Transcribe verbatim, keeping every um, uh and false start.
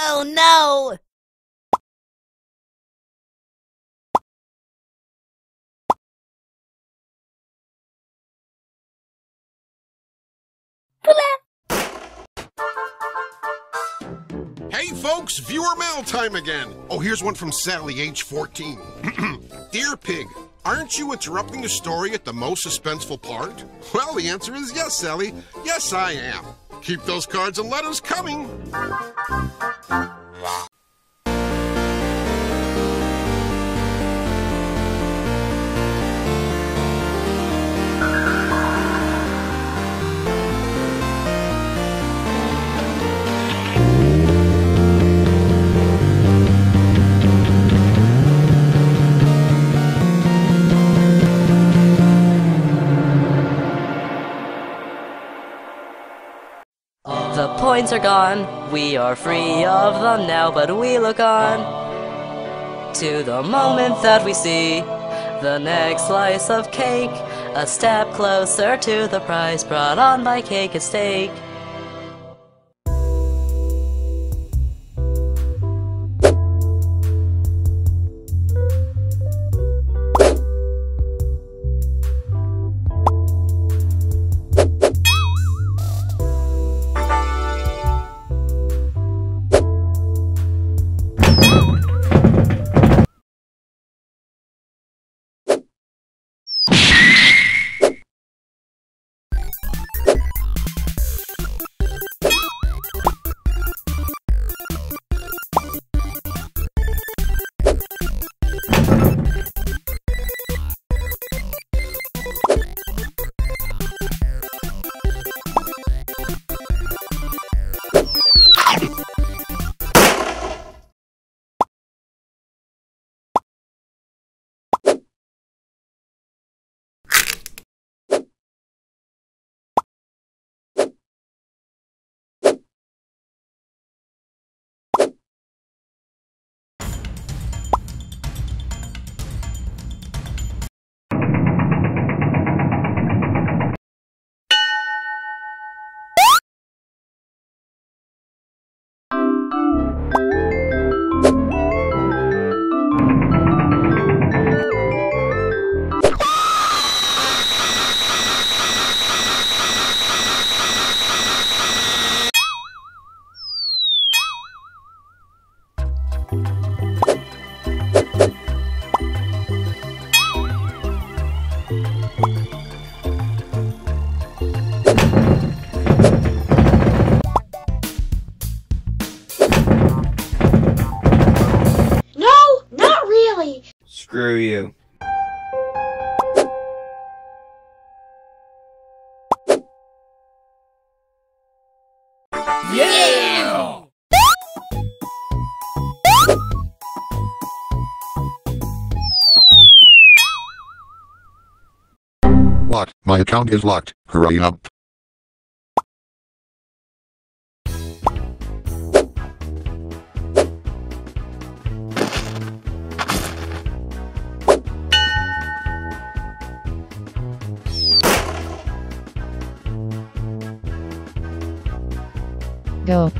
Oh no! Hey folks, viewer mail time again! Oh, here's one from Sally, age fourteen. Dear Pig, aren't you interrupting the story at the most suspenseful part? Well, the answer is yes, Sally. Yes, I am. Keep those cards and letters coming! The points are gone, we are free of them now, but we look on to the moment that we see the next slice of cake, a step closer to the prize brought on by cake and steak. Screw you. Yeah! What? My account is locked. Hurry up. Go.